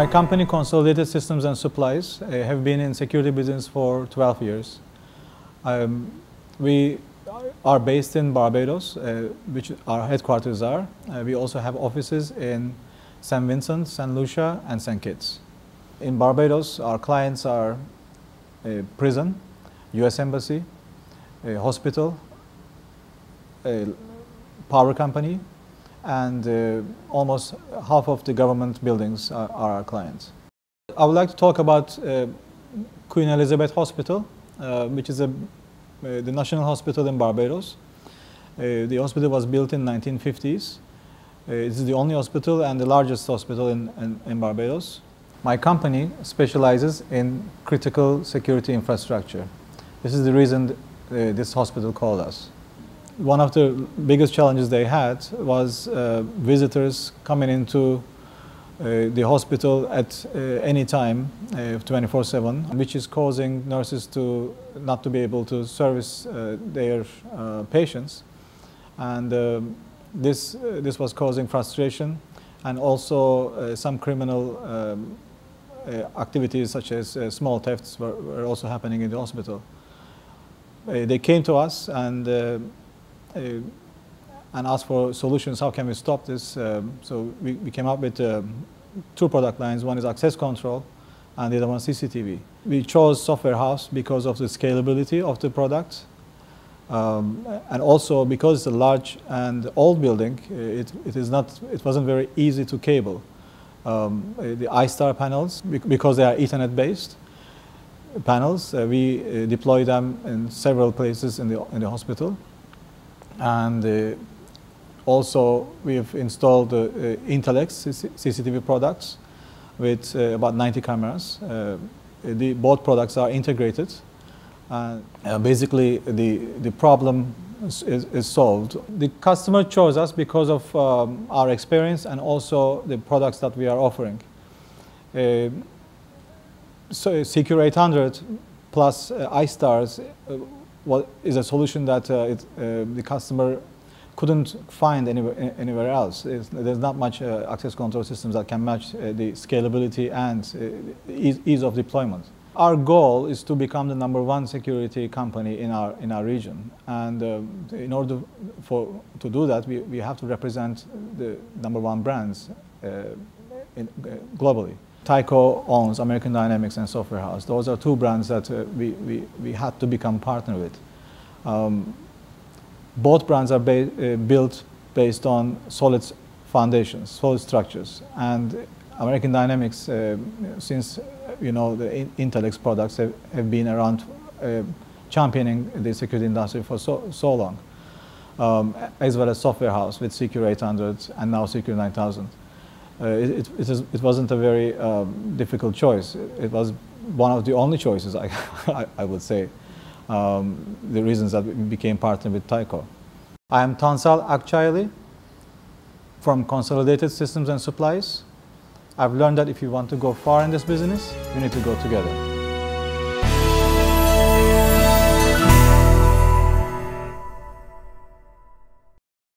My company, Consolidated Systems and Supplies, have been in security business for 12 years. We are based in Barbados, which our headquarters are. We also have offices in St. Vincent, St. Lucia, and St. Kitts. In Barbados, our clients are a prison, U.S. Embassy, a hospital, a power company, and almost half of the government buildings are our clients. I would like to talk about Queen Elizabeth Hospital, which is the national hospital in Barbados. The hospital was built in the 1950s. It is the only hospital and the largest hospital in Barbados. My company specializes in critical security infrastructure. This is the reason this hospital called us. One of the biggest challenges they had was visitors coming into the hospital at any time, 24/7, which is causing nurses to not to be able to service their patients, and this was causing frustration, and also some criminal activities such as small thefts were also happening in the hospital. They came to us and asked for solutions. How can we stop this? So we came up with two product lines. One is access control and the other one is CCTV. We chose Software House because of the scalability of the product, and also because it's a large and old building. It wasn't very easy to cable. The iStar panels, because they are Ethernet based panels, we deploy them in several places in the hospital, and also we have installed Intellex CCTV products with about 90 cameras. Both products are integrated. Basically, the problem is solved. The customer chose us because of our experience and also the products that we are offering. So C•CURE 800 plus iStars is a solution that the customer couldn't find anywhere else. There's not much access control systems that can match the scalability and ease of deployment. Our goal is to become the #1 security company in our region, and in order to do that, we have to represent the #1 brands globally. Tyco owns American Dynamics and Software House. Those are two brands that we had to become partner with. Both brands are built based on solid foundations, solid structures. And American Dynamics, since the Intellex products have been around championing the security industry for so long, as well as Software House with C•CURE 800 and now C•CURE 9000. It wasn't a very difficult choice. It was one of the only choices, I would say, the reasons that we became partner with Tyco. I am Tansal Akayli from Consolidated Systems and Supplies. I've learned that if you want to go far in this business, you need to go together.